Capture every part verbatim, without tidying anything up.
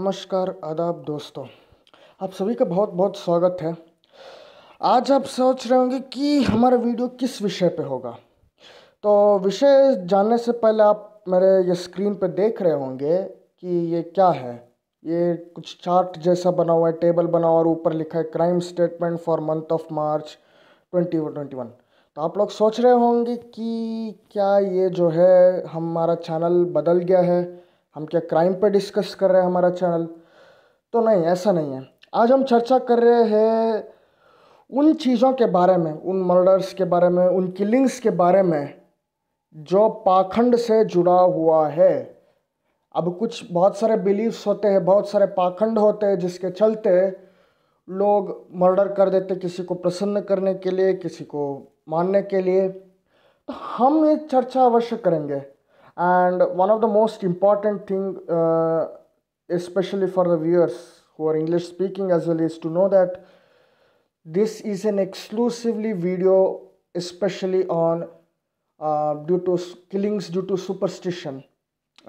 नमस्कार आदाब दोस्तों, आप सभी का बहुत बहुत स्वागत है। आज आप सोच रहे होंगे कि हमारा वीडियो किस विषय पे होगा, तो विषय जानने से पहले आप मेरे ये स्क्रीन पे देख रहे होंगे कि ये क्या है। ये कुछ चार्ट जैसा बना हुआ है, टेबल बना हुआ और ऊपर लिखा है crime statement for month of March twenty twenty one. तो आप लोग सोच रहे होंगे कि क्या ये जो है हमारा चैनल बदल गया है, हम क्या क्राइम पे डिस्कस कर रहे हैं हमारा चैनल? तो नहीं, ऐसा नहीं है। आज हम चर्चा कर रहे हैं उन चीज़ों के बारे में, उन मर्डर्स के बारे में, उन किलिंग्स के बारे में जो पाखंड से जुड़ा हुआ है। अब कुछ बहुत सारे बिलीफ्स होते हैं, बहुत सारे पाखंड होते हैं जिसके चलते लोग मर्डर कर देते, किसी को प्रसन्न करने के लिए, किसी को मानने के लिए। तो हम ये चर्चा अवश्य करेंगे। And one of the most important thing, uh, especially for the viewers who are English speaking as well, is to know that this is an exclusively video, especially on uh, due to killings due to superstition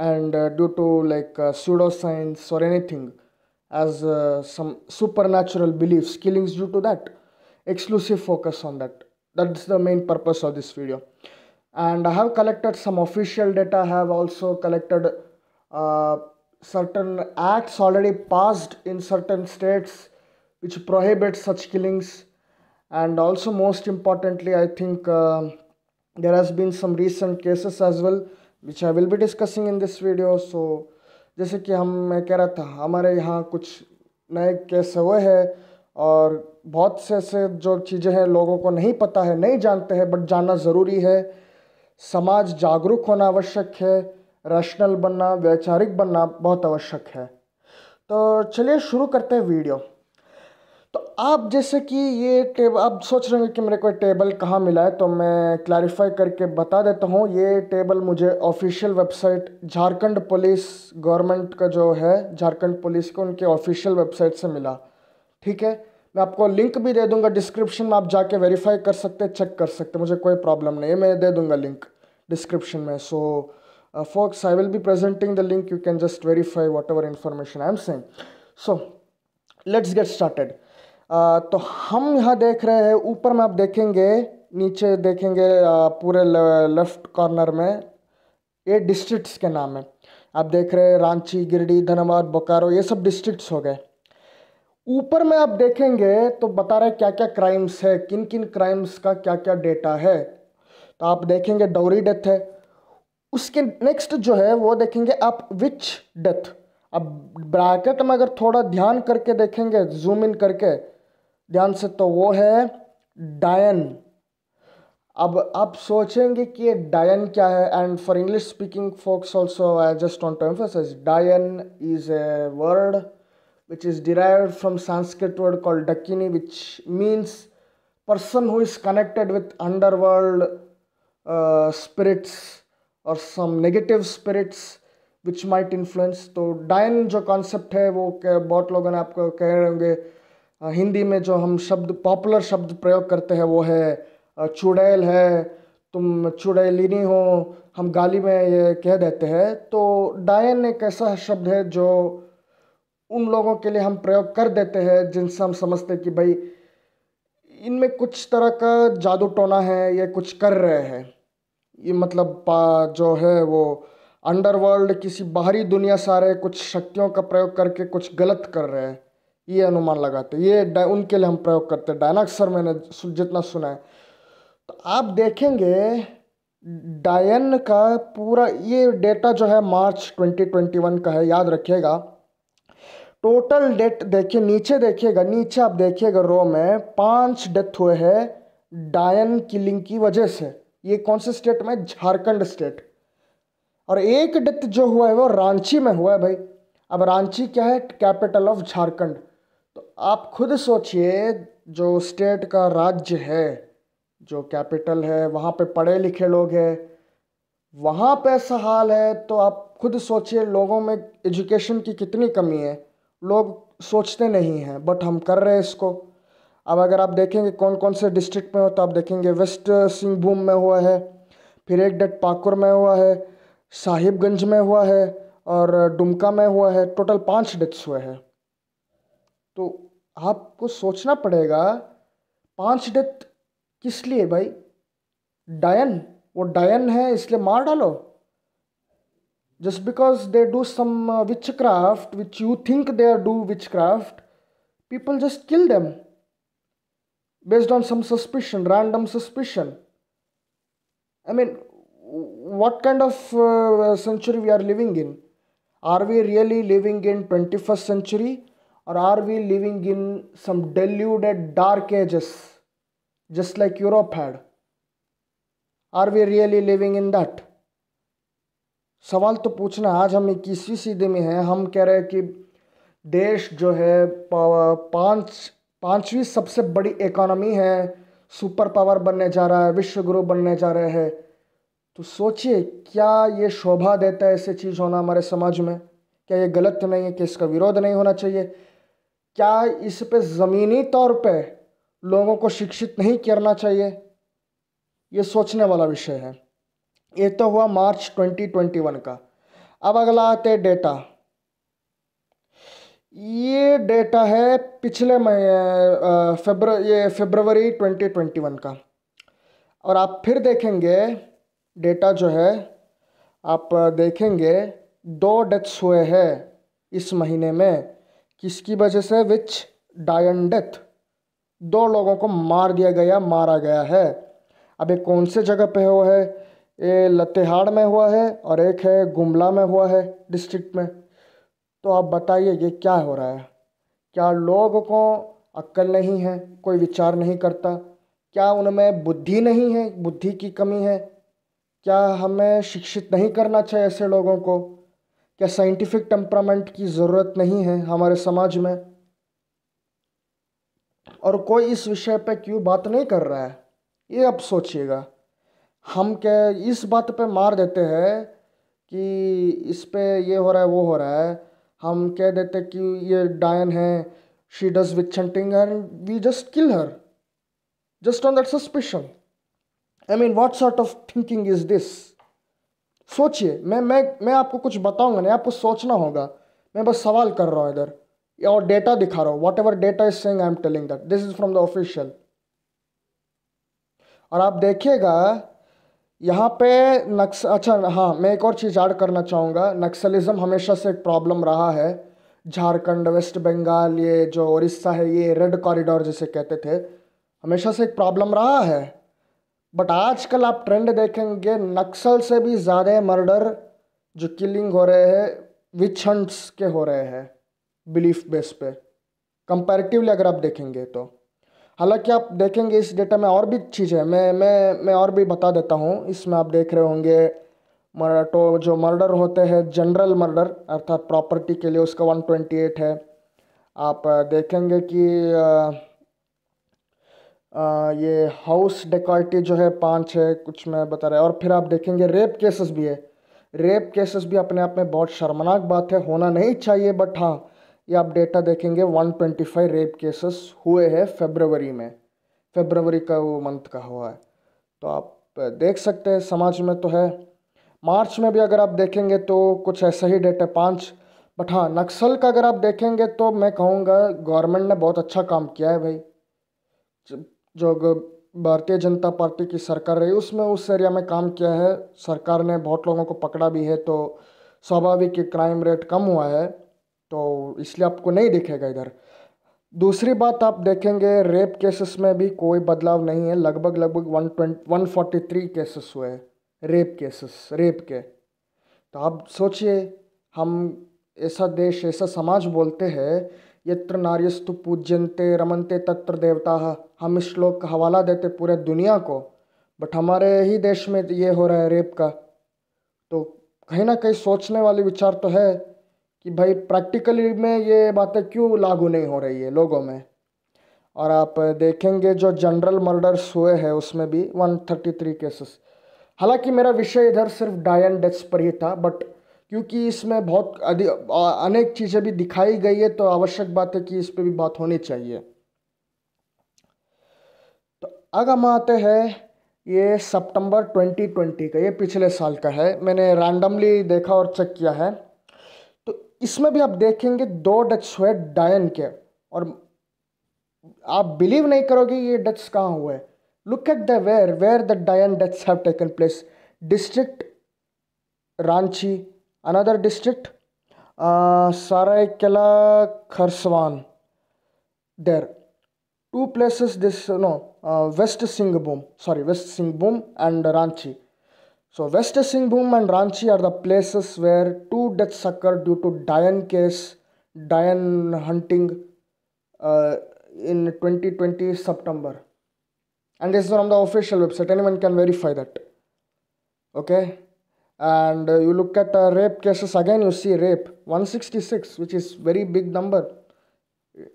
and uh, due to like uh, pseudoscience or anything as uh, some supernatural beliefs, killings due to that. Exclusive focus on that. That's the main purpose of this video. And I have collected some official data. I have also collected uh, certain acts already passed in certain states which prohibit such killings. And also, most importantly, I think uh, there has been some recent cases as well which I will be discussing in this video. So जैसे कि हम मैं कह रहा था, हमारे यहाँ कुछ नए केस हुए हैं और बहुत से ऐसे जो चीज़ें हैं लोगों को नहीं पता है, नहीं जानते हैं, बट जानना ज़रूरी है। समाज जागरूक होना आवश्यक है, रैशनल बनना, वैचारिक बनना बहुत आवश्यक है। तो चलिए शुरू करते हैं वीडियो। तो आप जैसे कि ये टेबल, आप सोच रहे हैं कि मेरे को टेबल कहाँ मिला है, तो मैं क्लैरिफाई करके बता देता हूँ। ये टेबल मुझे official website Jharkhand police government का जो है, झारखंड पुलिस के उनके ऑफिशियल वेबसाइट से मिला। ठीक है, मैं आपको लिंक भी दे दूंगा डिस्क्रिप्शन में, आप जाके वेरीफाई कर सकते, चेक कर सकते, मुझे कोई प्रॉब्लम नहीं है। मैं दे दूंगा लिंक डिस्क्रिप्शन में। So folks, I will be presenting the link, you can just verify whatever information I am saying. So let's get started. तो हम यहाँ देख रहे हैं, ऊपर में आप देखेंगे, नीचे देखेंगे, uh, पूरे लेफ्ट कॉर्नर में ये डिस्ट्रिक्ट्स के नाम है। आप देख रहे हैं रांची, गिरिडीह, धनबाद, बोकारो, ये सब डिस्ट्रिक्ट्स हो गए। ऊपर में आप देखेंगे तो बता रहे क्या क्या क्राइम्स है, किन किन क्राइम्स का क्या क्या डेटा है। तो आप देखेंगे डौरी डेथ है, उसके नेक्स्ट जो है वो देखेंगे आप विच डेथ। अब ब्रैकेट में अगर थोड़ा ध्यान करके देखेंगे, जूम इन करके ध्यान से, तो वो है डायन। अब आप सोचेंगे कि ये डायन क्या है। And for English speaking folks also, I just want to emphasise, डायन is a word which is derived from Sanskrit word called dakini, which means person who is connected with underworld uh, spirits or some negative spirits which might influence. तो डायन जो concept है वो बहुत लोगों ने आपको कह रहे होंगे। हिंदी में जो हम शब्द, पॉपुलर शब्द प्रयोग करते हैं वो है चुड़ैल है, तुम चुड़ैलिनी हो, हम गाली में ये कह देते हैं। तो डायन एक ऐसा शब्द है जो उन लोगों के लिए हम प्रयोग कर देते हैं जिनसे हम समझते हैं कि भाई इनमें कुछ तरह का जादू टोना है, ये कुछ कर रहे हैं, ये मतलब जो है वो अंडरवर्ल्ड, किसी बाहरी दुनिया सारे कुछ शक्तियों का प्रयोग करके कुछ गलत कर रहे हैं, ये अनुमान लगाते, ये उनके लिए हम प्रयोग करते हैं डायन। अक्सर मैंने जितना सुना है। तो आप देखेंगे डायन का पूरा ये डेटा जो है मार्च ट्वेंटी ट्वेंटी वन का है, याद रखिएगा। टोटल डेथ देखिए, नीचे देखिएगा, नीचे आप देखिएगा रो में पांच डेथ हुए हैं डायन किलिंग की वजह से। ये कौन से स्टेट में? झारखंड स्टेट। और एक डेथ जो हुआ है वो रांची में हुआ है भाई। अब रांची क्या है? Capital of Jharkhand. तो आप खुद सोचिए, जो स्टेट का राज्य है, जो कैपिटल है, वहाँ पे पढ़े लिखे लोग हैं, वहाँ पे ऐसा हाल है, तो आप खुद सोचिए लोगों में एजुकेशन की कितनी कमी है। लोग सोचते नहीं हैं, बट हम कर रहे हैं इसको। अब अगर आप देखेंगे कौन कौन से डिस्ट्रिक्ट में हो, तो आप देखेंगे वेस्ट सिंहभूम में हुआ है, फिर एक डेथ पाकुर में हुआ है, साहिबगंज में हुआ है, और डुमका में हुआ है, टोटल पाँच डेथ्स हुए हैं। तो आपको सोचना पड़ेगा पाँच डेथ किस लिए भाई? डायन, वो डायन है इसलिए मार डालो? Just because they do some witchcraft which you think they are do witchcraft, people just kill them based on some suspicion, random suspicion. I mean what kind of uh, century we are living in? Are we really living in twenty-first century or are we living in some deluded dark ages just like Europe had? Are we really living in that? सवाल तो पूछना। आज हम इक्कीसवीं सीधे में हैं, हम कह रहे हैं कि देश जो है पाँच पाँचवीं सबसे बड़ी इकोनॉमी है, सुपर पावर बनने जा रहा है, विश्व गुरु बनने जा रहे हैं। तो सोचिए क्या ये शोभा देता है ऐसी चीज़ होना हमारे समाज में? क्या ये गलत नहीं है? कि इसका विरोध नहीं होना चाहिए? क्या इस पे ज़मीनी तौर पे लोगों को शिक्षित नहीं करना चाहिए? ये सोचने वाला विषय है। ये तो हुआ मार्च ट्वेंटी ट्वेंटी वन का। अब अगला आते हैं डेटा। ये डेटा है पिछले महीने फेब्र ये फेब्रवरी ट्वेंटी ट्वेंटी वन का। और आप फिर देखेंगे डेटा जो है, आप देखेंगे दो डेथ्स हुए हैं इस महीने में। किसकी वजह से? विच डायन डेथ, दो लोगों को मार दिया गया, मारा गया है। अब ये कौन से जगह पे हुआ है? ये लातेहार में हुआ है और एक है गुमला में हुआ है डिस्ट्रिक्ट में। तो आप बताइए ये क्या हो रहा है? क्या लोगों को अक्ल नहीं है? कोई विचार नहीं करता? क्या उनमें बुद्धि नहीं है? बुद्धि की कमी है? क्या हमें शिक्षित नहीं करना चाहिए ऐसे लोगों को? क्या साइंटिफिक टेम्परामेंट की ज़रूरत नहीं है हमारे समाज में? और कोई इस विषय पे क्यों बात नहीं कर रहा है? ये अब सोचिएगा। हम क्या इस बात पे मार देते हैं कि इस पे ये हो रहा है, वो हो रहा है, हम कह देते कि ये डायन है, she does witch hunting and we just kill her just on that suspicion. I mean what sort of thinking is this? सोचिए। मैं मैं मैं आपको कुछ बताऊंगा नहीं, आपको सोचना होगा। मैं बस सवाल कर रहा हूँ इधर और डेटा दिखा रहा हूँ। Whatever data is saying I am telling that this is from the official. और आप देखिएगा यहाँ पे नक्स अच्छा हाँ मैं एक और चीज़ ऐड करना चाहूँगा। नक्सलिज्म हमेशा से एक प्रॉब्लम रहा है। झारखंड, वेस्ट बंगाल, ये जो उड़ीसा है, ये रेड कॉरिडोर जिसे कहते थे, हमेशा से एक प्रॉब्लम रहा है। बट आजकल आप ट्रेंड देखेंगे नक्सल से भी ज़्यादा मर्डर जो किलिंग हो रहे हैं विच हंट्स के हो रहे हैं बिलीफ बेस पे, कंपैरेटिवली अगर आप देखेंगे तो। हालांकि आप देखेंगे इस डेटा में और भी चीज़ें मैं मैं मैं और भी बता देता हूँ। इसमें आप देख रहे होंगे मर्डर तो जो मर्डर होते हैं जनरल मर्डर अर्थात प्रॉपर्टी के लिए उसका वन ट्वेंटी एट है। आप देखेंगे कि आ, आ, ये हाउस डेकॉयटी जो है पाँच है, कुछ मैं बता रहा है। और फिर आप देखेंगे रेप केसेस भी है। रेप केसेस भी अपने आप में बहुत शर्मनाक बात है, होना नहीं चाहिए, बट हाँ ये आप डेटा देखेंगे एक सौ पच्चीस रेप केसेस हुए हैं फेब्रवरी में। फेब्रवरी का वो मंथ का हुआ है, तो आप देख सकते हैं समाज में तो है। मार्च में भी अगर आप देखेंगे तो कुछ ऐसा ही डेटा पाँच। बट हाँ नक्सल का अगर आप देखेंगे तो मैं कहूँगा गवर्नमेंट ने बहुत अच्छा काम किया है भाई। जो भारतीय जनता पार्टी की सरकार रही उसमें उस एरिया में काम किया है सरकार ने, बहुत लोगों को पकड़ा भी है, तो स्वाभाविक क्राइम रेट कम हुआ है, तो इसलिए आपको नहीं दिखेगा इधर। दूसरी बात आप देखेंगे रेप केसेस में भी कोई बदलाव नहीं है। लगभग लगभग one twenty one forty three cases हुए रेप केसेस रेप के। तो आप सोचिए, हम ऐसा देश ऐसा समाज बोलते हैं यत्र नार्यस्तु पूज्यन्ते रमन्ते तत्र देवताः, हम इस श्लोक का हवाला देते पूरे दुनिया को, बट हमारे ही देश में ये हो रहा है रेप का। तो कहीं ना कहीं सोचने वाली विचार तो है कि भाई प्रैक्टिकली में ये बातें क्यों लागू नहीं हो रही है लोगों में। और आप देखेंगे जो जनरल मर्डर्स हुए हैं उसमें भी एक सौ तैंतीस केसेस। हालांकि मेरा विषय इधर सिर्फ डायन डेथ्स पर ही था, बट क्योंकि इसमें बहुत अधिक अनेक चीज़ें भी दिखाई गई है तो आवश्यक बात है कि इस पर भी बात होनी चाहिए। तो अगर हम आते हैं ये सितंबर ट्वेंटी ट्वेंटी का, ये पिछले साल का है, मैंने रैंडमली देखा और चेक किया है। इसमें भी आप देखेंगे दो डच हुए डायन के, और आप बिलीव नहीं करोगे ये डच कहाँ हुए। Look at the where where the डायन डच have taken place. District Ranchi, another district Seraikela Kharsawan, there two places this no waste Singhbhum, sorry waste Singhbhum and Ranchi. So West Singhbhum and Ranchi are the places where two deaths occurred due to Dian case, Dian hunting uh, in twenty twenty September. And this is from the official website, anyone can verify that. Okay. And uh, you look at uh, rape cases, again you see rape, one sixty-six, which is very big number.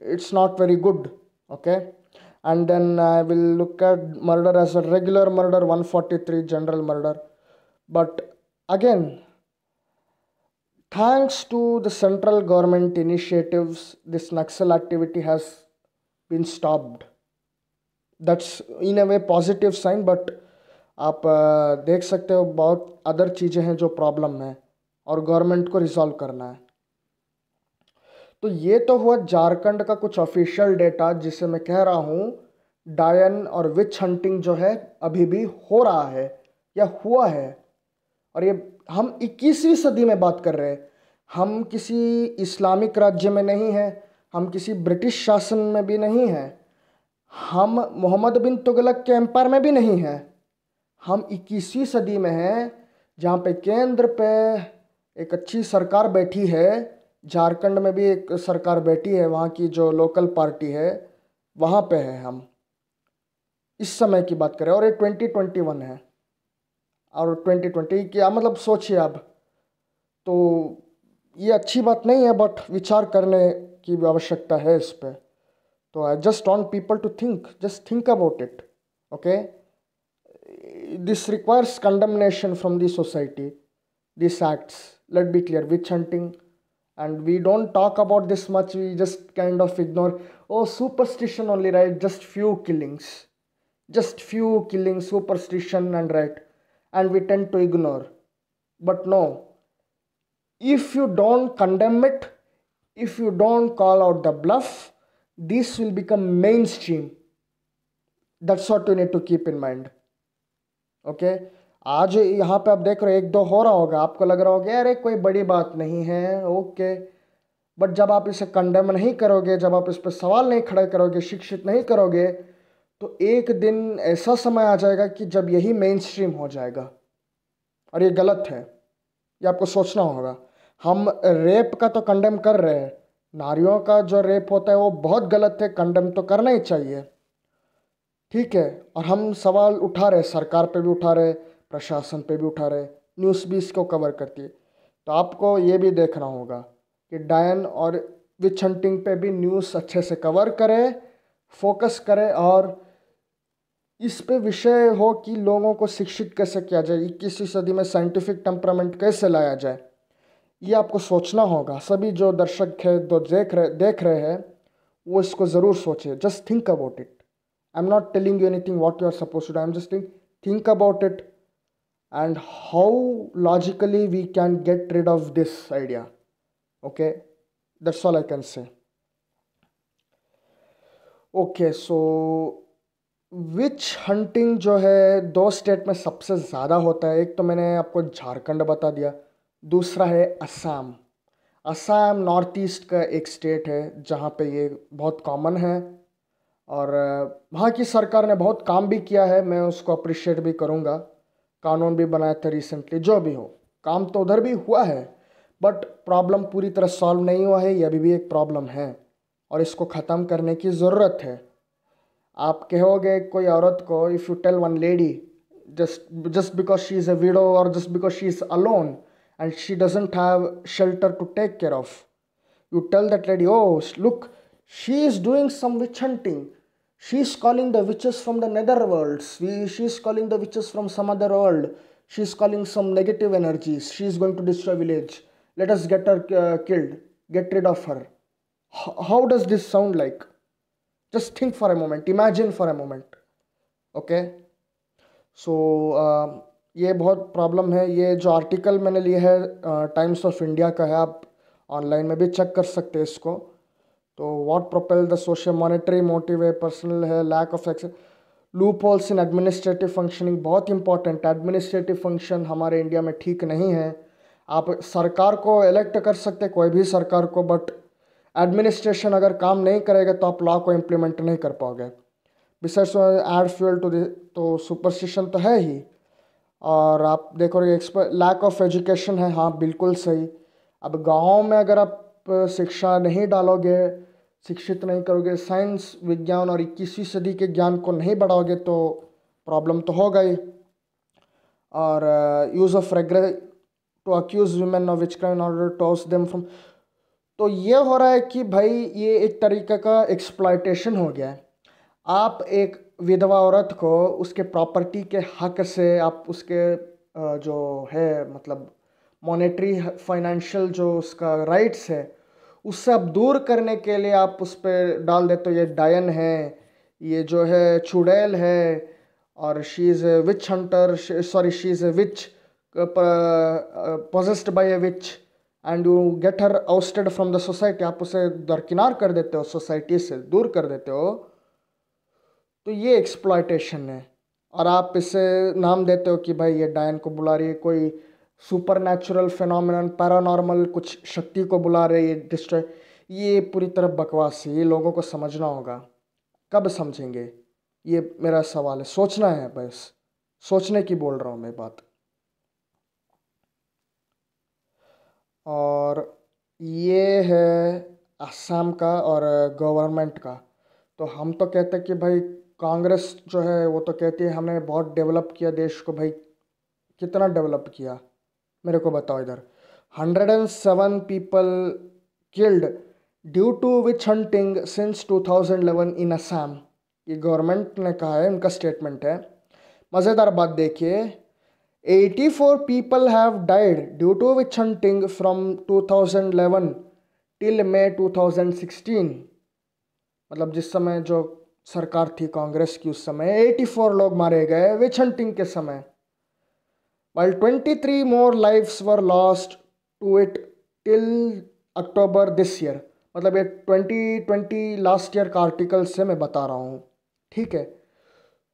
It's not very good. Okay. And then I will look at murder as a regular murder, one forty-three, general murder. But again, thanks to the central government initiatives, this Naxal activity has been stopped. That's in a way positive sign, but आप देख सकते हो बहुत other चीज़ें हैं जो problem है और government को resolve करना है। तो ये तो हुआ झारखंड का कुछ ऑफिशियल डेटा, जिसे मैं कह रहा हूँ डायन और विच हंटिंग जो है अभी भी हो रहा है या हुआ है। और ये हम इक्कीसवीं सदी में बात कर रहे हैं, हम किसी इस्लामिक राज्य में नहीं हैं, हम किसी ब्रिटिश शासन में भी नहीं हैं, हम मोहम्मद बिन तुगलक के एम्पायर में भी नहीं हैं, हम इक्कीसवीं सदी में हैं जहाँ पे केंद्र पे एक अच्छी सरकार बैठी है। झारखंड में भी एक सरकार बैठी है, वहाँ की जो लोकल पार्टी है वहाँ पे है। हम इस समय की बात करें और ये ट्वेंटी ट्वेंटी वन है और ट्वेंटी ट्वेंटी की मतलब सोचिए आप, तो ये अच्छी बात नहीं है, बट विचार करने की आवश्यकता है इस पर। तो I just want people to think, just think about it. Okay, this requires condemnation from the society, this acts, let be clear, witch hunting, and we don't talk about this much, we just kind of ignore, oh superstition only, right, just few killings, just few killings, superstition and right, and we tend to ignore. But no, if you don't condemn it, if you don't call out the bluff, this will become mainstream. That's what you need to keep in mind. Okay. आज यहाँ पे आप देख रहे हो एक दो हो रहा होगा, आपको लग रहा होगा अरे कोई बड़ी बात नहीं है, ओके, बट जब आप इसे कंडेम नहीं करोगे, जब आप इस पर सवाल नहीं खड़े करोगे, शिक्षित नहीं करोगे, तो एक दिन ऐसा समय आ जाएगा कि जब यही मेन स्ट्रीम हो जाएगा। और ये गलत है, ये आपको सोचना होगा। हम रेप का तो कंडेम कर रहे हैं, नारियों का जो रेप होता है वो बहुत गलत है, कंडेम तो करना ही चाहिए, ठीक है। और हम सवाल उठा रहे, सरकार पर भी उठा रहे, प्रशासन पे भी उठा रहे, न्यूज़ भी इसको कवर करती है। तो आपको ये भी देखना होगा कि डायन और विच हंटिंग पे भी न्यूज़ अच्छे से कवर करें, फोकस करें, और इस पे विषय हो कि लोगों को शिक्षित कैसे किया जाए, इक्कीसवीं सदी में साइंटिफिक टेम्परामेंट कैसे लाया जाए। ये आपको सोचना होगा, सभी जो दर्शक है, जो देख रहे देख रहे हैं, वो इसको ज़रूर सोचें। Just think about it, I am not telling you anything what you are suppose to do, I am just think about it and how logically we can get rid of this idea. Okay, that's all I can say. Okay, so witch hunting जो है दो state में सबसे ज़्यादा होता है, एक तो मैंने आपको झारखंड बता दिया, दूसरा है असम। असम नॉर्थ ईस्ट का एक स्टेट है जहाँ पे ये बहुत कॉमन है, और वहाँ की सरकार ने बहुत काम भी किया है, मैं उसको अप्रिशिएट भी करूँगा, कानून भी बनाया था रिसेंटली, जो भी हो, काम तो उधर भी हुआ है, बट प्रॉब्लम पूरी तरह सॉल्व नहीं हुआ है, यह अभी भी एक प्रॉब्लम है और इसको ख़त्म करने की ज़रूरत है। आप कहोगे कोई औरत को, if you tell one lady just just because she is a widow और just because she is alone and she doesn't have shelter to take care of, you tell that lady, oh look, she is doing some witch hunting, she is calling the witches from the netherworlds, we, she is calling the witches from some other world, she is calling some negative energies, she is going to destroy village, let us get her uh, killed, get rid of her. H how does this sound like? Just think for a moment, imagine for a moment. Okay, so uh, ये बहुत problem है। ये जो article मैंने लिया है times of India का है, आप ऑनलाइन में भी चेक कर सकते हैं इसको। तो what propel the social monetary motive है, पर्सनल है, lack of access, loop holes in administrative functioning, बहुत इंपॉर्टेंट। एडमिनिस्ट्रेटिव फंक्शन हमारे इंडिया में ठीक नहीं है। आप सरकार को इलेक्ट कर सकते कोई भी सरकार को, बट एडमिनिस्ट्रेशन अगर काम नहीं करेगा तो आप लॉ को इम्प्लीमेंट नहीं कर पाओगे। Besides add fuel to this, तो सुपरस्टिशन तो है ही। और आप देखो एक्सपर्ट लैक ऑफ एजुकेशन है, हाँ बिल्कुल सही। अब गाँव में अगर आप शिक्षा नहीं डालोगे, शिक्षित नहीं करोगे, साइंस विज्ञान और इक्कीसवीं सदी के ज्ञान को नहीं बढ़ाओगे तो प्रॉब्लम तो होगा ही। और use of regress to accuse women of witch crime order toss them from, तो ये हो रहा है कि भाई ये एक तरीके का एक्सप्लॉयटेशन हो गया है। आप एक विधवा औरत को उसके प्रॉपर्टी के हक से आप उसके जो है मतलब मॉनेटरी फाइनेंशियल जो उसका राइट्स है उससे आप दूर करने के लिए आप उस पर डाल देते हो ये डायन है, ये जो है चुड़ैल है, और she is a witch hunter, sorry she is a witch possessed by a witch and you get her ousted from the society. आप उसे दरकिनार कर देते हो, सोसाइटी से दूर कर देते हो। तो ये एक्सप्लॉयटेशन है। और आप इसे नाम देते हो कि भाई ये डायन को बुला रही है, कोई सुपर नेचुरल फिनोमिनन पैरानॉर्मल कुछ शक्ति को बुला रही है डिस्ट्रॉय। ये पूरी तरह बकवास है, ये लोगों को समझना होगा। कब समझेंगे ये मेरा सवाल है, सोचना है बस, सोचने की बोल रहा हूँ मैं बात। और ये है असम का और गवर्नमेंट का। तो हम तो कहते हैं कि भाई कांग्रेस जो है वो तो कहती है हमने बहुत डेवलप किया देश को। भाई कितना डेवलप किया मेरे को बताओ। इधर hundred and seven people killed due to witch hunting since two thousand eleven in Assam, ये गवर्नमेंट ने कहा है, उनका स्टेटमेंट है। मज़ेदार बात देखिए, eighty four people have died due to witch hunting from two thousand eleven till May two thousand sixteen. मतलब जिस समय जो सरकार थी कांग्रेस की उस समय एटी फोर लोग मारे गए विच हंटिंग के समय। While twenty-three more lives were lost to it till October this year। मतलब ये ट्वेंटी ट्वेंटी लास्ट ईयर का आर्टिकल से मैं बता रहा हूँ, ठीक है।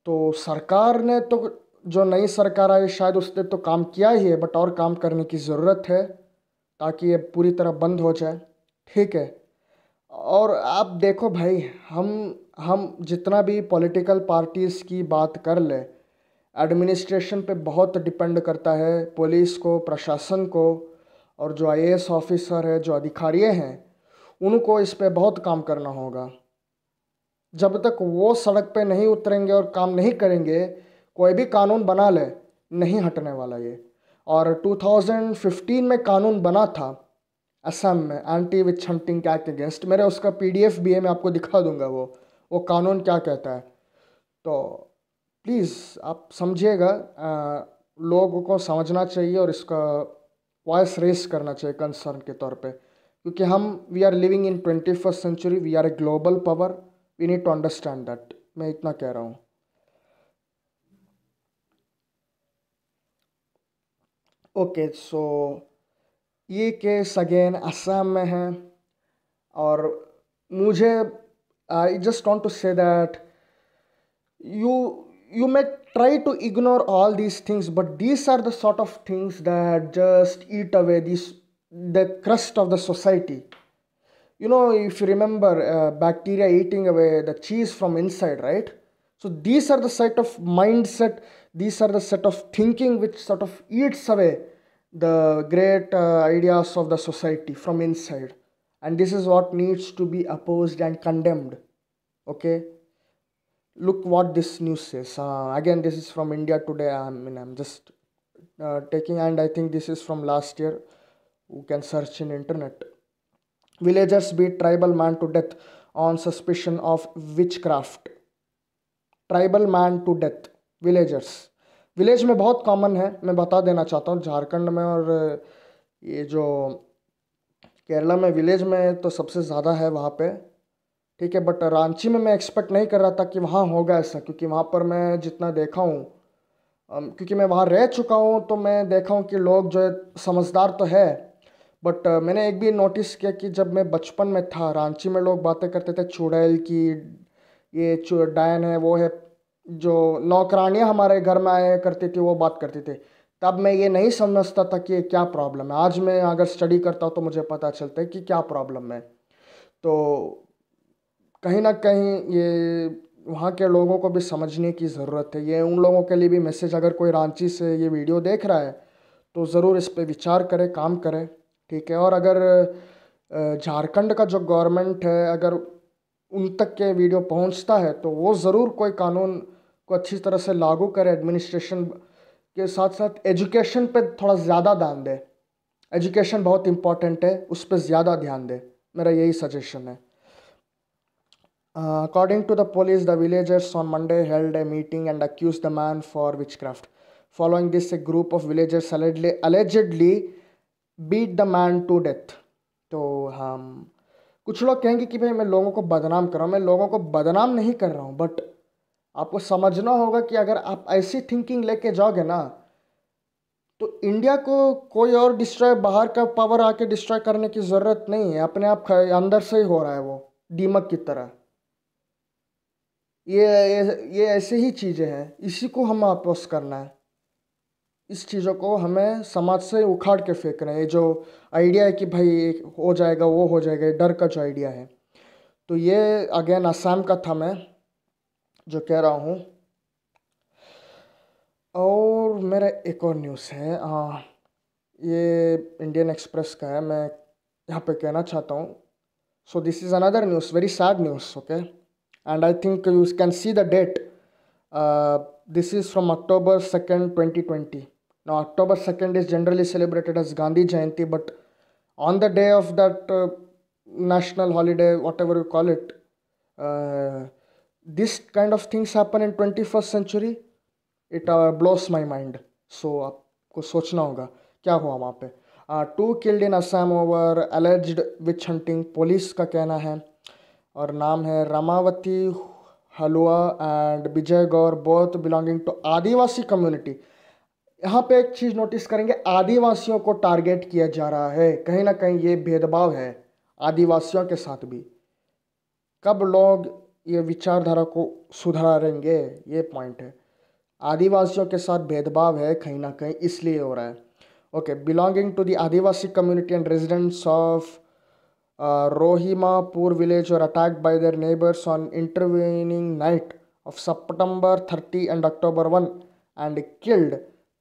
तो सरकार ने तो जो नई सरकार आई शायद उसने तो काम किया ही है, बट और काम करने की ज़रूरत है ताकि ये पूरी तरह बंद हो जाए, ठीक है। और आप देखो भाई, हम हम जितना भी पॉलिटिकल पार्टीज़ की बात कर ले, एडमिनिस्ट्रेशन पे बहुत डिपेंड करता है, पुलिस को, प्रशासन को, और जो आई ए एस ऑफिसर है, जो अधिकारी हैं, उनको इस पे बहुत काम करना होगा। जब तक वो सड़क पे नहीं उतरेंगे और काम नहीं करेंगे, कोई भी कानून बना ले नहीं हटने वाला ये। और टू थाउजेंड फिफ्टीन में कानून बना था असम में, anti witch hunting act against. मेरा उसका पी डी एफ भी है, मैं आपको दिखा दूंगा वो वो कानून क्या कहता है। तो प्लीज़ आप समझिएगा, लोगों को समझना चाहिए और इसका वॉइस रेस करना चाहिए कंसर्न के तौर पे, क्योंकि हम we are living in twenty first century, we are a global power, we need to understand that. मैं इतना कह रहा हूँ। ओके, सो ये केस अगेन असम में है। और मुझे I just want to say that you you may try to ignore all these things, but these are the sort of things that just eat away this the crust of the society, you know. If you remember, uh, bacteria eating away the cheese from inside, right? So these are the set of mindset, these are the set of thinking which sort of eats away the great uh, ideas of the society from inside, and this is what needs to be opposed and condemned, okay? Look what this news says. Uh, again, this is from India Today. I mean, I'm just uh, taking, and I think this is from last year. You can search in internet. Villagers beat tribal man to death on suspicion of witchcraft. Tribal man to death. Villagers. Village में बहुत common है, मैं बता देना चाहता हूँ। झारखंड में और ये जो केरला में village में तो सबसे ज़्यादा है वहाँ पे, ठीक है। बट रांची में मैं एक्सपेक्ट नहीं कर रहा था कि वहाँ होगा ऐसा, क्योंकि वहाँ पर मैं जितना देखा हूँ, क्योंकि मैं वहाँ रह चुका हूँ तो मैं देखा हूँ कि लोग जो है समझदार तो है, बट मैंने एक भी नोटिस किया कि जब मैं बचपन में था, रांची में लोग बातें करते थे चुड़ैल की, ये डायन है वो है, जो नौकरानियाँ हमारे घर में आया करती थी वो बात करती थी, तब मैं ये नहीं समझता था कि क्या प्रॉब्लम है। आज मैं अगर स्टडी करता हूँ तो मुझे पता चलता है कि क्या प्रॉब्लम है। तो कहीं ना कहीं ये वहाँ के लोगों को भी समझने की ज़रूरत है। ये उन लोगों के लिए भी मैसेज, अगर कोई रांची से ये वीडियो देख रहा है तो ज़रूर इस पे विचार करे, काम करे, ठीक है। और अगर झारखंड का जो गवर्नमेंट है, अगर उन तक के वीडियो पहुँचता है तो वो ज़रूर कोई कानून को अच्छी तरह से लागू करे, एडमिनिस्ट्रेशन के साथ साथ एजुकेशन पे थोड़ा ज़्यादा ध्यान दे। एजुकेशन बहुत इम्पॉर्टेंट है, उस पर ज़्यादा ध्यान दे, मेरा यही सजेशन है। According to the police, the villagers on Monday held a meeting and accused the man for witchcraft. Following this a group of villagers allegedly beat the man to death. तो हम कुछ लोग कहेंगे कि भाई मैं लोगों को बदनाम कर रहा हूँ, मैं लोगों को बदनाम नहीं कर रहा हूँ, बट आपको समझना होगा कि अगर आप ऐसी थिंकिंग लेके जाओगे ना तो इंडिया को कोई और डिस्ट्रॉय, बाहर का पावर आके डिस्ट्रॉय करने की ज़रूरत नहीं है, अपने आप अंदर से ही हो रहा है, वो दीमक की तरह। ये ये ऐसे ही चीज़ें हैं, इसी को हम वापस करना है, इस चीज़ों को हमें समाज से उखाड़ के फेंकना है। ये जो आइडिया है कि भाई हो जाएगा वो हो जाएगा, डर का जो आइडिया है, तो ये अगेन असम का था मैं जो कह रहा हूँ। और मेरा एक और न्यूज़ है, आ, ये इंडियन एक्सप्रेस का है, मैं यहाँ पे कहना चाहता हूँ। So this is another news, very sad news, okay, and I think you can see the date, this is from October second twenty twenty. Now October second is generally celebrated as Gandhi Jayanti, but on the day of that national holiday, whatever you call it, this kind of things happen in twenty-first century, it uh, blows my mind. So आपको सोचना होगा क्या हुआ वहाँ पे। Two killed in Assam over alleged witch hunting, police का कहना है, और नाम है Ramawati Halua and Vijay Gaur, both belonging to Adivasi community. यहाँ पे एक चीज़ नोटिस करेंगे, आदिवासियों को टारगेट किया जा रहा है, कहीं ना कहीं ये भेदभाव है आदिवासियों के साथ भी। कब लोग ये विचारधारा को सुधारेंगे, ये पॉइंट है। आदिवासियों के साथ भेदभाव है कहीं ना कहीं, इसलिए हो रहा है। Okay, belonging to the Adivasi community and residents of Rohimapur village और attack by their neighbours on intervening night of September thirty and October one and killed,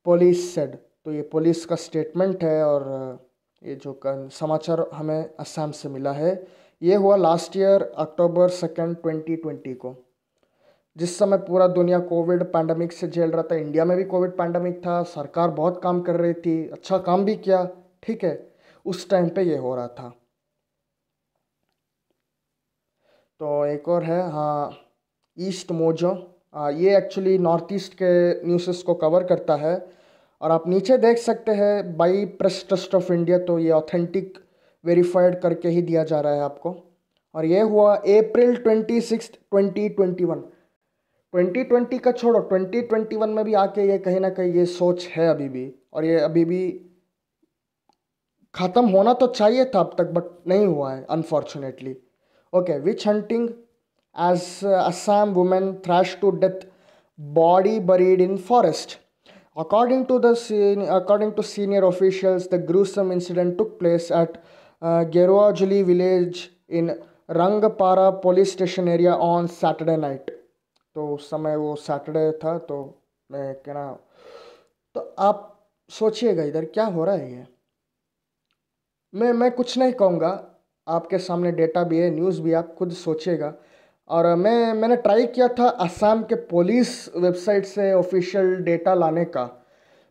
police said. तो ये पुलिस का स्टेटमेंट है, और ये जो समाचार हमें असम से मिला है ये हुआ last year October second twenty twenty को, जिस समय पूरा दुनिया कोविड पैंडमिक से झेल रहा था। इंडिया में भी कोविड पैंडमिक था, सरकार बहुत काम कर रही थी, अच्छा काम भी किया, ठीक है, उस टाइम पे ये हो रहा था। तो एक और है, हाँ, ईस्ट मोजो, ये एक्चुअली नॉर्थ ईस्ट के न्यूज़ को कवर करता है, और आप नीचे देख सकते हैं by press trust of India, तो ये ऑथेंटिक वेरीफाइड करके ही दिया जा रहा है आपको। और ये हुआ April twenty sixth twenty twenty one. Twenty twenty का छोड़ो, ट्वेंटी ट्वेंटी वन में भी आके ये कहीं ना कहीं ये सोच है अभी भी, और ये अभी भी ख़त्म होना तो चाहिए था अब तक, बट नहीं हुआ है unfortunately. Okay, witch hunting as Assam women thrash to death, body buried in forest. According to the according to senior officials, the gruesome incident took place at Geruajuli village in Rangapara police station area on Saturday night. तो उस समय वो Saturday था, तो मैं कहना, तो आप सोचिएगा इधर क्या हो रहा है। ये मैं मैं कुछ नहीं कहूँगा, आपके सामने डेटा भी है, न्यूज़ भी, आप खुद सोचिएगा। और मैं मैंने ट्राई किया था असम के पुलिस वेबसाइट से ऑफिशियल डेटा लाने का,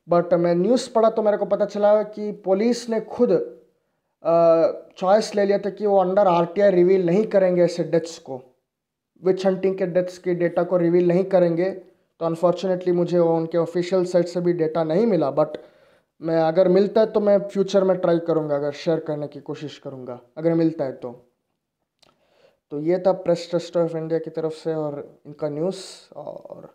बट मैं न्यूज़ पढ़ा तो मेरे को पता चला कि पुलिस ने खुद चॉइस uh, ले लिया था कि वो अंडर आरटीआई रिवील नहीं करेंगे ऐसे डेथ्स को, विच हंटिंग के डेथ्स के डेटा को रिवील नहीं करेंगे। तो अनफॉर्चुनेटली मुझे वो उनके ऑफिशियल साइट से भी डेटा नहीं मिला, बट मैं अगर मिलता है तो मैं फ्यूचर में ट्राई करूँगा, अगर शेयर करने की कोशिश करूँगा अगर मिलता है तो। तो ये था प्रेस ट्रस्ट ऑफ इंडिया की तरफ से और इनका न्यूज़। और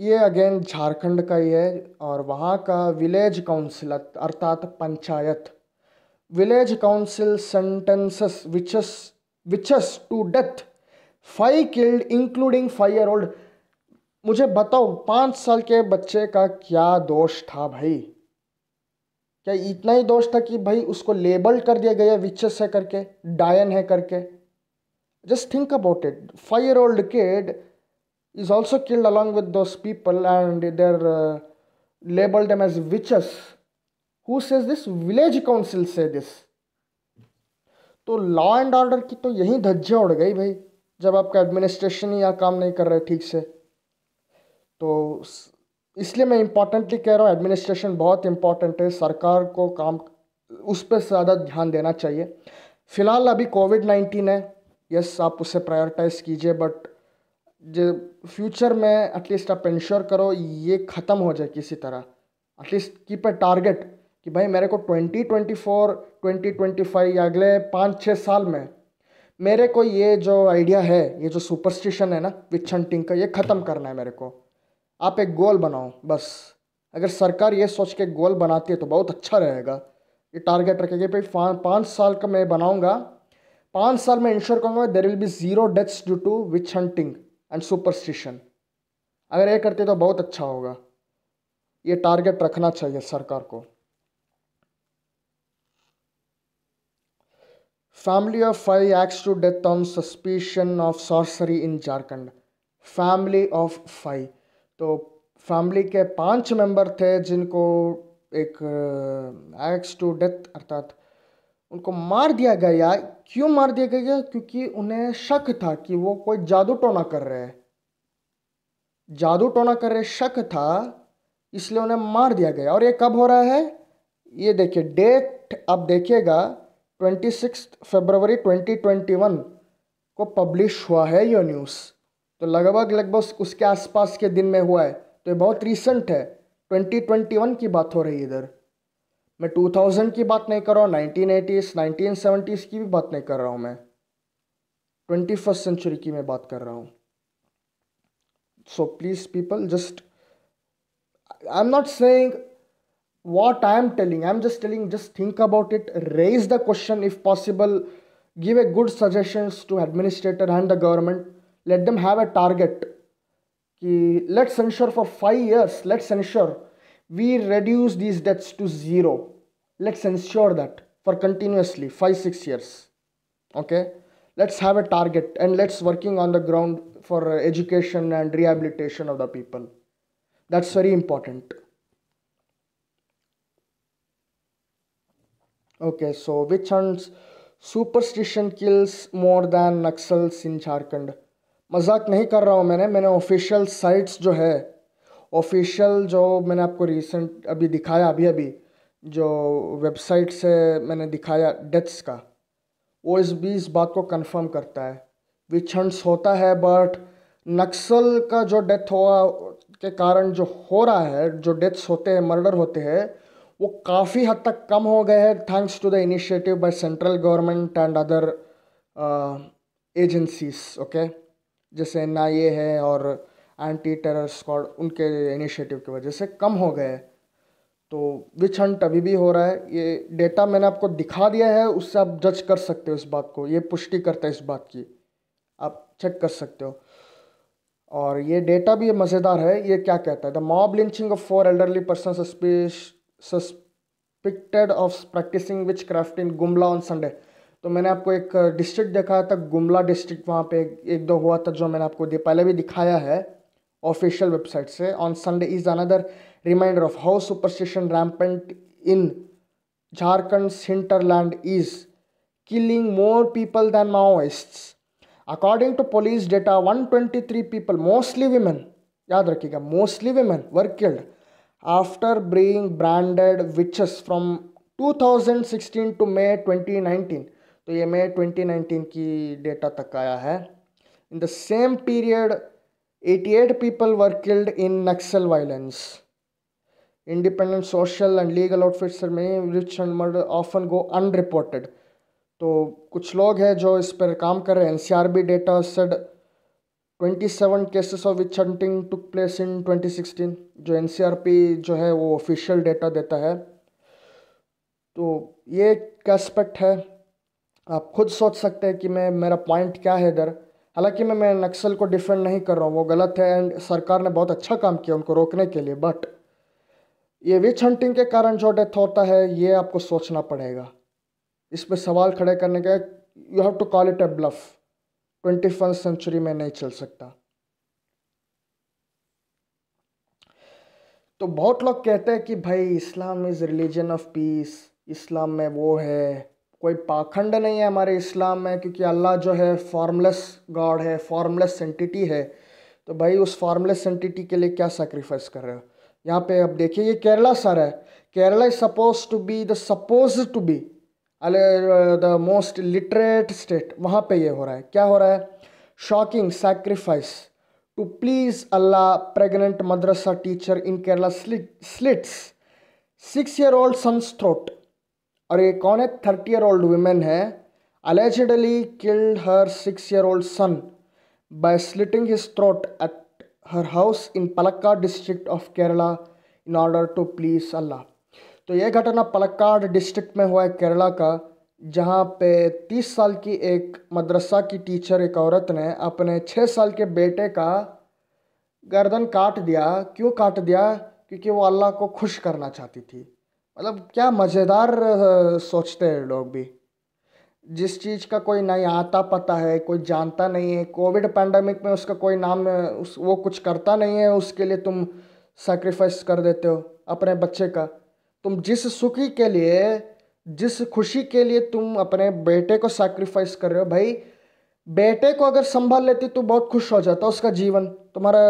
ये अगेन झारखंड का ही है और वहाँ का विलेज काउंसिल अर्थात panchayat village council sentences witches witches to death five killed including five year old. मुझे बताओ पाँच साल के बच्चे का क्या दोष था भाई? क्या इतना ही दोष था कि भाई उसको लेबल कर दिया गया विचेस है करके, डायन है करके? Just think about it. Five year old kid is also killed along with those people and they're uh, labeled them as witches. Who says this? Village council say this. तो law and order की तो यही धज्जियाँ उड़ गई भाई, जब आपका administration ही यहाँ काम नहीं कर रहा है ठीक से। तो इसलिए मैं इम्पॉर्टेंटली कह रहा हूँ, एडमिनिस्ट्रेशन बहुत इम्पॉर्टेंट है, सरकार को काम उस पर ज़्यादा ध्यान देना चाहिए। फिलहाल अभी कोविड नाइन्टीन है, यस आप उसे प्रायोरिटाइज कीजिए, बट जो फ्यूचर में एटलीस्ट आप इंश्योर करो ये ख़त्म हो जाए किसी तरह। एटलीस्ट कीप ए टारगेट कि भाई मेरे को twenty twenty four, twenty twenty five या अगले पाँच छः साल में मेरे को ये जो आइडिया है, ये जो सुपरस्टिशन है ना विच हंटिंग का, ये ख़त्म करना है मेरे को। आप एक गोल बनाओ बस। अगर सरकार ये सोच के गोल बनाती है तो बहुत अच्छा रहेगा। ये टारगेट रखेगी भाई पाँच साल का मैं बनाऊँगा, पाँच साल में इंश्योर करूँगा there will be zero deaths due to witch hunting and superstition. अगर ये करते तो बहुत अच्छा होगा। ये टारगेट रखना चाहिए सरकार को। Family of five axed to death on suspicion of sorcery in Jharkhand. Family of five, तो फैमिली के पांच मेंबर थे जिनको एक एक्स टू डेथ अर्थात उनको मार दिया गया। क्यों मार दिया गया? क्योंकि उन्हें शक था कि वो कोई जादू टोना कर रहे हैं, जादू टोना कर रहे शक था, इसलिए उन्हें मार दिया गया। और ये कब हो रहा है ये देखिए, डेट आप देखिएगा छब्बीस फरवरी ट्वेंटी ट्वेंटी वन को पब्लिश हुआ है ये न्यूज़, तो लगभग लगभग उसके आसपास के दिन में हुआ है, तो ये बहुत रिसेंट है। ट्वेंटी ट्वेंटी वन की बात हो रही है इधर, मैं टू थाउज़ेंड की बात नहीं कर रहा हूँ, नाइन्टीन एटीज़, नाइन्टीन सेवेंटीज़ की भी बात नहीं कर रहा हूँ, मैं ट्वेंटी फर्स्ट सेंचुरी की मैं बात कर रहा हूँ। So please people just, I am not saying what I am telling, I am just telling, just think about it, raise the question if possible, give a good suggestions to administrator and the government, let them have a target कि let's ensure for five years, let's ensure we reduce these deaths to zero. Let's ensure that for continuously five six years. Okay, let's have a target and let's working on the ground for education and rehabilitation of the people. That's very important. Okay, so witch hunts, superstition kills more than Naxals in Jharkhand. मजाक नहीं कर रहा हूँ मैंने मैंने official sites जो है, official जो मैंने आपको रिसेंट अभी दिखाया, अभी अभी जो वेबसाइट से मैंने दिखाया डेथ्स का, वो इस भी इस बात को कंफर्म करता है विच हंट्स होता है, बट नक्सल का जो डेथ हुआ के कारण जो हो रहा है, जो डेथ्स होते हैं, मर्डर होते हैं, वो काफ़ी हद तक कम हो गए हैं thanks to the initiative by central government and other agencies. Okay, जैसे एन आई ए है और एंटी टेरर स्क्वाड, उनके इनिशिएटिव की वजह से कम हो गए। तो विच हंट अभी भी हो रहा है, ये डेटा मैंने आपको दिखा दिया है, उससे आप जज कर सकते हो इस बात को, ये पुष्टि करता है इस बात की, आप चेक कर सकते हो। और ये डेटा भी मज़ेदार है, ये क्या कहता है, the mob lynching of four elderly person suspected of practising witchcraft in Gumla on Sunday. तो मैंने आपको एक डिस्ट्रिक्ट दिखाया था, गुमला डिस्ट्रिक्ट, वहाँ पे एक दो हुआ था जो मैंने आपको पहले भी दिखाया है ऑफिशियल वेबसाइट से। On Sunday is another reminder of how superstition rampant in Jharkhand hinterland is killing more people than Maoists. According to police data one twenty three people, mostly women, याद रखिएगा mostly women, were killed after being branded witches from two thousand sixteen to May twenty nineteen. तो ये May twenty nineteen की data तक आया है। In the same period eighty-eight people were killed in Naxal violence. Independent social and legal outfits are many which and murder often go unreported. तो कुछ लोग हैं जो इस पर काम कर रहे हैं। N C R B data said सत्ताईस cases of witch hunting took place in twenty sixteen, जो एनसीआरपी जो है वो ऑफिशियल डेटा देता है। तो ये एक एस्पेक्ट है, आप खुद सोच सकते हैं कि मैं मेरा पॉइंट क्या है इधर। हालांकि मैं मैं नक्सल को डिफेंड नहीं कर रहा हूँ, वो गलत है एंड सरकार ने बहुत अच्छा काम किया उनको रोकने के लिए, बट ये विच हंटिंग के कारण जो डेथ होता है ये आपको सोचना पड़ेगा, इस पर सवाल खड़े करने का। You have to call it a bluff, twenty first century में नहीं चल सकता। तो बहुत लोग कहते हैं कि भाई Islam is religion of peace, इस्लाम में वो है, कोई पाखंड नहीं है हमारे इस्लाम में, क्योंकि अल्लाह जो है फॉर्मलेस गॉड है, फॉर्मलेस एंटिटी है। तो भाई उस फॉर्मलेस एंटिटी के लिए क्या सैक्रिफाइस कर रहे हो यहाँ पे? अब देखिए ये केरला सारा है, Kerala is suppose to be the suppose to be the most literate state, वहाँ पे ये हो रहा है। क्या हो रहा है? Shocking sacrifice to please Allah, pregnant madrasa teacher in Kerala slits six year old son's throat. और ये कौन है? थर्टी ईयर ओल्ड वुमेन है, allegedly killed her six year old son by slitting his throat at her house in Palakkad district of Kerala in order to please Allah. तो ये घटना Palakkad district में हुआ है केरला का, जहाँ पे तीस साल की एक मदरसा की टीचर, एक औरत ने अपने छः साल के बेटे का गर्दन काट दिया। क्यों काट दिया? क्योंकि वो अल्लाह को खुश करना चाहती थी। मतलब क्या मज़ेदार सोचते हैं लोग भी, जिस चीज़ का कोई नहीं आता पता है, कोई जानता नहीं है, कोविड पैंडमिक में उसका कोई नाम, उस वो कुछ करता नहीं है, उसके लिए तुम सैक्रिफाइस कर देते हो अपने बच्चे का। तुम जिस सुखी के लिए, जिस खुशी के लिए तुम अपने बेटे को सैक्रिफाइस कर रहे हो, भाई बेटे को अगर संभाल लेती तो बहुत खुश हो जाता उसका जीवन, तुम्हारा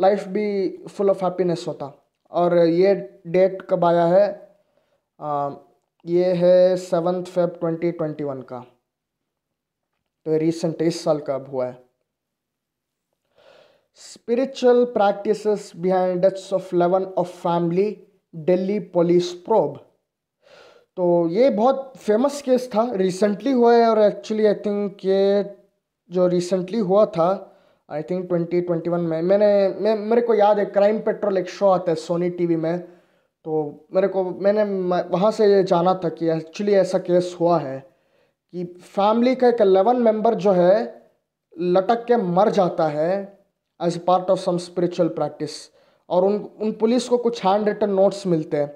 लाइफ भी फुल ऑफ हैप्पीनेस होता। और ये डेट कब आया है? आ, ये है seventh Feb twenty twenty one का, तो रिसेंट इस साल का अब हुआ है। Spiritual practices behind deaths of eleven of family, Delhi police probe. तो ये बहुत फेमस केस था, रिसेंटली हुआ है। और एक्चुअली आई थिंक ये जो रिसेंटली हुआ था, I think twenty twenty one में, मैंने मैं मेरे को याद है क्राइम पेट्रोल एक शो आता है सोनी टीवी में, तो मेरे को मैंने वहाँ से ये जाना था कि एक्चुअली ऐसा केस हुआ है कि फैमिली का एक इलेवन मेंबर जो है लटक के मर जाता है as part of some spiritual practice, और उन उन पुलिस को कुछ हैंड रिटन नोट्स मिलते हैं।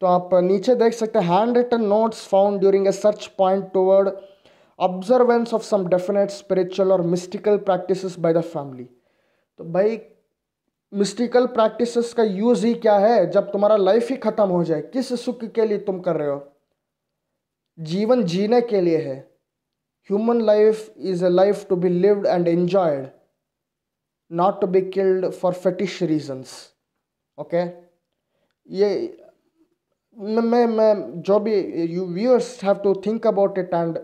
तो आप नीचे देख सकते हैं, hand written notes found during a search point toward observance of some definite spiritual और mystical practices by the family. तो भाई मिस्टिकल प्रैक्टिसेस का यूज़ ही क्या है जब तुम्हारा लाइफ ही ख़त्म हो जाए? किस सुख के लिए तुम कर रहे हो? जीवन जीने के लिए है। Human life is a life to be lived and enjoyed, not to be killed for fetish reasons. Okay, ये मैं मैं जो भी you viewers have to think about it, and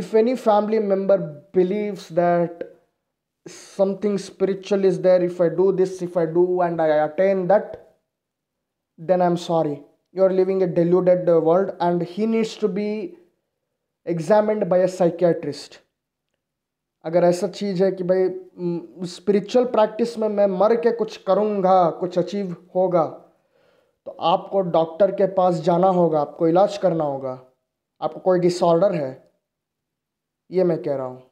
if any family member believes that something spiritual is there, if I do this, if I do and I attain that, then I'm sorry, you are living a deluded world and he needs to be examined by a psychiatrist। अगर ऐसा चीज़ है कि भाई spiritual practice में मैं मर के कुछ करूँगा, कुछ अचीव होगा, तो आपको डॉक्टर के पास जाना होगा, आपको इलाज करना होगा, आपको कोई डिसऑर्डर है, ये मैं कह रहा हूँ।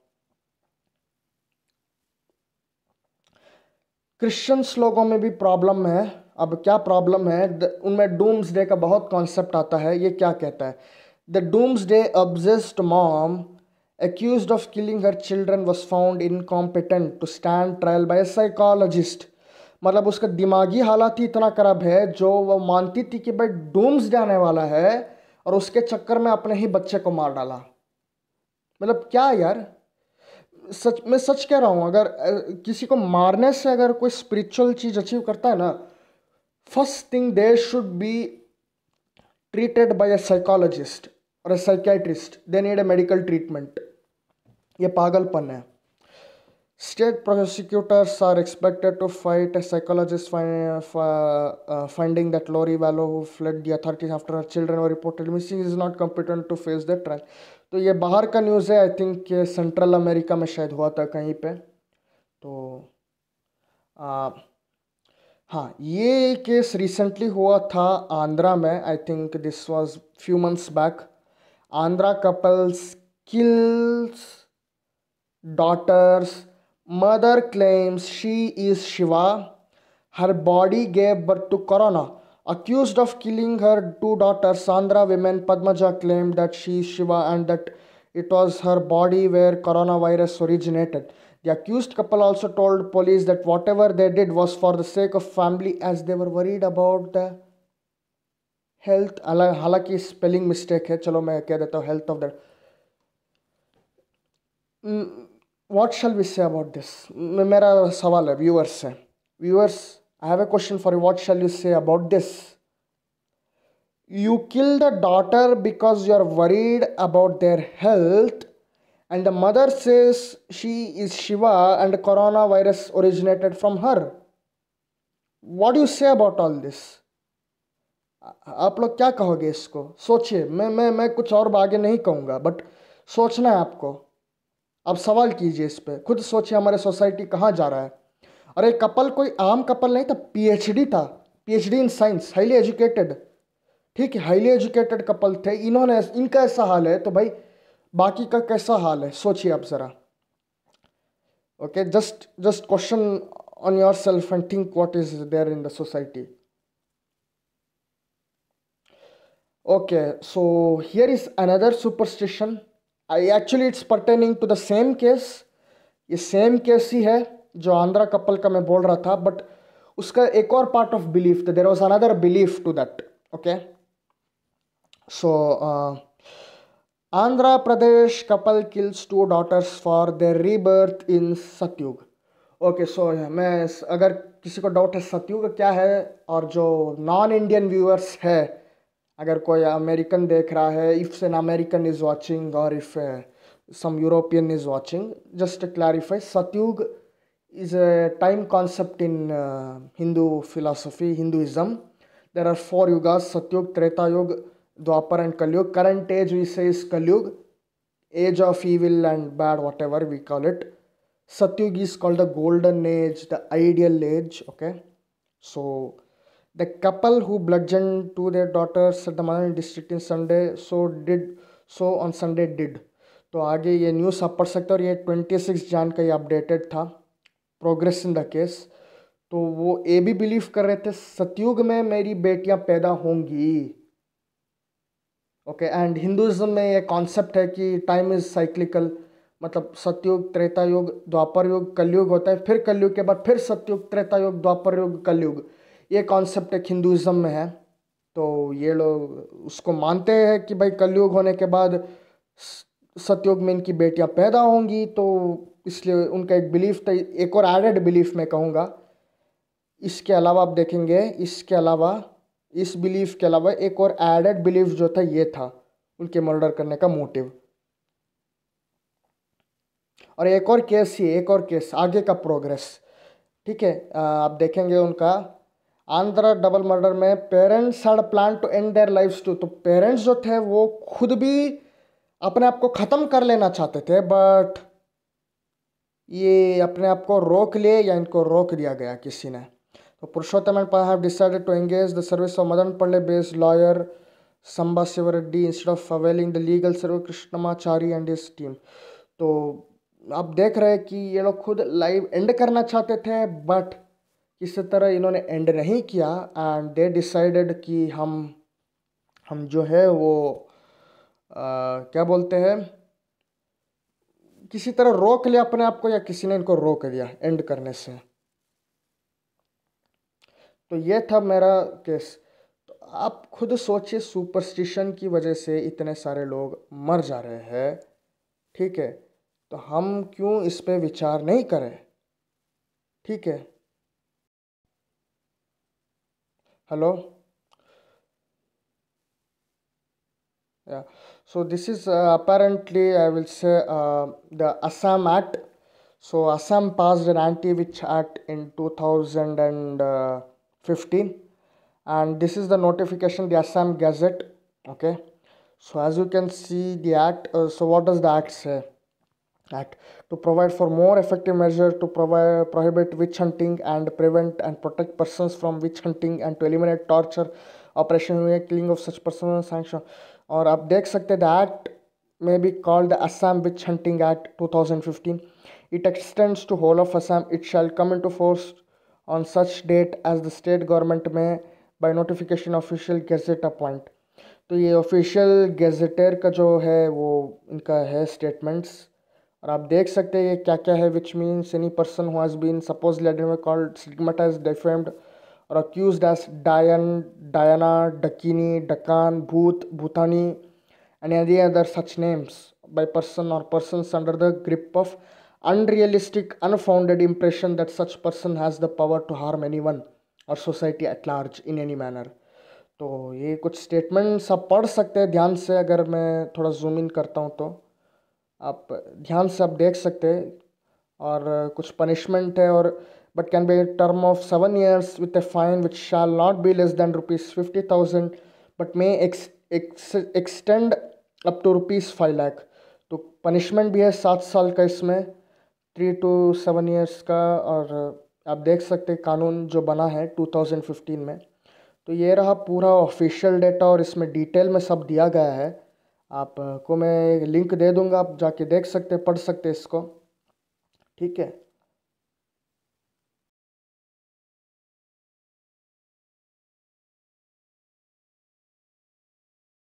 क्रिश्चियंस लोगों में भी प्रॉब्लम है। अब क्या प्रॉब्लम है? उनमें डूम्स डे का बहुत कॉन्सेप्ट आता है। ये क्या कहता है? The doomsday obsessed mom accused of killing her children was found incompetent to stand trial by a psychologist. मतलब उसका दिमागी हालात ही इतना खराब है, जो वो मानती थी कि भाई डूम्स डे आने वाला है, और उसके चक्कर में अपने ही बच्चे को मार डाला। मतलब क्या यार, सच मैं सच कह रहा हूँ, अगर किसी को मारने से अगर कोई स्पिरिचुअल चीज़ अचीव करता है ना, first thing they should be treated by a psychologist और a psychiatrist, they need a medical treatment. ये पागलपन है। State prosecutors are expected to fight a psychologist finding that Lori Vallow who fled the authorities after her children were reported missing is not competent to face the trial. तो ये बाहर का news है, I think ये Central America में शायद हुआ था कहीं पे। तो आ, हाँ, ये केस रिसेंटली हुआ था आंध्रा में. I think this was few months back. Andhra couples kills daughters, mother claims she is Shiva, her body gave birth to corona. Accused of killing her two daughters, Andhra woman Padmaja claimed that she is Shiva and that it was her body where coronavirus originated. The accused couple also told police that whatever they did was for the sake of family as they were worried about the health. हालांकि spelling mistake है, चलो मैं कह देता हूँ health of that. What shall we say about this? मेरा सवाल है viewers से. Viewers, I have a question for you. What shall you say about this? You kill the daughter because you are worried about their health, and the mother says she is Shiva and coronavirus originated from her. What do you say about all this? आप लोग क्या कहोगे इसको? सोचिए. मैं मैं मैं कुछ और आगे नहीं कहूँगा, but सोचना है आपको. आप सवाल कीजिए इस पे. खुद सोचिए हमारे सोसाइटी कहाँ जा रहा है. और एक कपल कोई आम कपल नहीं था, पीएचडी था, PhD in science, highly educated. ठीक है, हाईली एजुकेटेड कपल थे. इन्होंने इनका ऐसा हाल है तो भाई बाकी का कैसा हाल है, सोचिए आप ज़रा. Okay, just just question on yourself and think what is there in the society. Okay, so here is another superstition. I actually it's pertaining to the same case. ये सेम केस ही है जो Andhra couple का मैं बोल रहा था, but उसका एक और पार्ट ऑफ बिलीफ था. There was another belief to that. Okay, so Andhra Pradesh couple kills two daughters for their rebirth in Satyug. Okay, सो मैं अगर किसी को डाउट है सतयुग क्या है, और जो नॉन इंडियन व्यूअर्स है, अगर कोई अमेरिकन देख रहा है, if an American is watching और if some European is watching, just clarify. Satyug is a time concept in uh, Hindu philosophy, Hinduism. There are four yugas: Satyug, Treta Yug, Dwapar and Kaliyug. Current age we say is Kaliyug, age of evil and bad, whatever we call it. Satyug is called the golden age, the ideal age. Okay, so the couple who bludgeoned to their daughters at the Manan district in Sunday, so did so on Sunday did. तो आगे ये news आप पढ़ सकते हो. और ये twenty six जान का ये अपडेटेड था, प्रोग्रेस इन द केस. तो वो ये भी बिलीव कर रहे थे सतयुग में मेरी बेटियां पैदा होंगी. ओके, एंड हिंदुइज्म में ये कॉन्सेप्ट है कि टाइम इज साइक्लिकल, मतलब सतयुग, त्रेता युग, द्वापर युग, कलयुग होता है. फिर कलयुग के बाद फिर सतयुग, त्रेता युग, द्वापर युग, कलयुग. ये कॉन्सेप्ट एक हिंदुइज्म में है. तो ये लोग उसको मानते हैं कि भाई कलयुग होने के बाद सतयुग में इनकी बेटियाँ पैदा होंगी. तो इसलिए उनका एक बिलीफ था. एक और एडेड बिलीफ मैं कहूँगा. इसके अलावा आप देखेंगे, इसके अलावा इस बिलीफ के अलावा एक और एडेड बिलीफ जो था ये था उनके मर्डर करने का मोटिव. और एक और केस ही, एक और केस आगे का प्रोग्रेस. ठीक है, आप देखेंगे उनका आंध्र डबल मर्डर में parents had plan to end their lives too. तो पेरेंट्स जो थे वो खुद भी अपने आप को ख़त्म कर लेना चाहते थे, बट ये अपने आप को रोक लिए या इनको रोक दिया गया किसी ने. तो Purushottam and Pai have decided to engage the service of Madanapalle based lawyer Samba Sivareddy instead of availing the legal service Krishnamachari and his team. तो आप देख रहे हैं कि ये लोग खुद लाइव एंड करना चाहते थे, बट किसी तरह इन्होंने एंड नहीं किया. एंड दे डिसाइडेड कि हम हम जो है वो आ, क्या बोलते हैं, किसी तरह रोक लिया अपने आप को, या किसी ने इनको रोक दिया एंड करने से. तो ये था मेरा केस. तो आप खुद सोचिए, सुपरस्टिशन की वजह से इतने सारे लोग मर जा रहे हैं. ठीक है, तो हम क्यों इस पे विचार नहीं करें? ठीक है, hello. Yeah. So this is uh, apparently, I will say, uh, the Assam Act. So Assam passed an Anti-Witch Act in two thousand fifteen, and this is the notification, the Assam Gazette. Okay. So as you can see the act. Uh, so what does the act say? Act to provide for more effective measures to provide, prohibit witch hunting and prevent and protect persons from witch hunting and to eliminate torture, oppression, killing of such persons and sanction. और आप देख सकते हैं the act may be called the Assam Witch Hunting Act twenty fifteen. It extends to whole of Assam. It shall come into force on such date as the state government may by notification official gazette appoint. तो ये official गैजेटर का जो है वो इनका है statements, और आप देख सकते हैं ये क्या क्या है. Which means any person who has been suppose labelled called stigmatised defamed और accused as dayan dayana dakini dakan bhoot bhootani and any other such names by person और persons under the grip of unrealistic unfounded impression that such person has the power to harm any one or society at large in any manner. तो ये कुछ statements आप पढ़ सकते हैं ध्यान से. अगर मैं थोड़ा जूम इन करता हूँ तो आप ध्यान से आप देख सकते हैं. और कुछ पनिशमेंट है और but can be term of seven years with a fine which shall not be less than rupees fifty thousand but may extend up to rupees five lakh. तो पनिशमेंट भी है सात साल का इसमें, थ्री टू सेवन ईयर्स का. और आप देख सकते कानून जो बना है टू थाउजेंड फिफ्टीन में. तो ये रहा पूरा ऑफिशियल डेटा और इसमें डिटेल में सब दिया गया है. आपको मैं लिंक दे दूंगा, आप जाके देख सकते पढ़ सकते इसको. ठीक है.